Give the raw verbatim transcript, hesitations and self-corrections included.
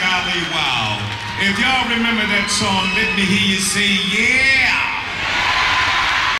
Golly Wow. If y'all remember that song, let me hear you say, yeah.